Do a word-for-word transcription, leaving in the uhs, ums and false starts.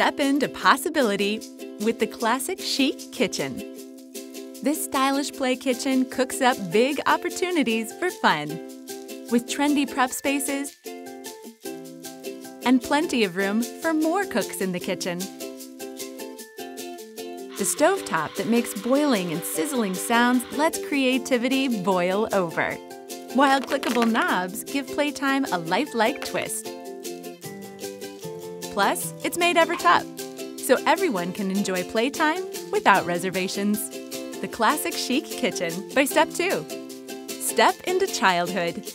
Step into possibility with the Classic Chic Kitchen. This stylish play kitchen cooks up big opportunities for fun. With trendy prep spaces and plenty of room for more cooks in the kitchen. The stovetop that makes boiling and sizzling sounds lets creativity boil over, while clickable knobs give playtime a lifelike twist. Plus, it's made ever-top, so everyone can enjoy playtime without reservations. The Classic Chic Kitchen by Step two. Step into childhood.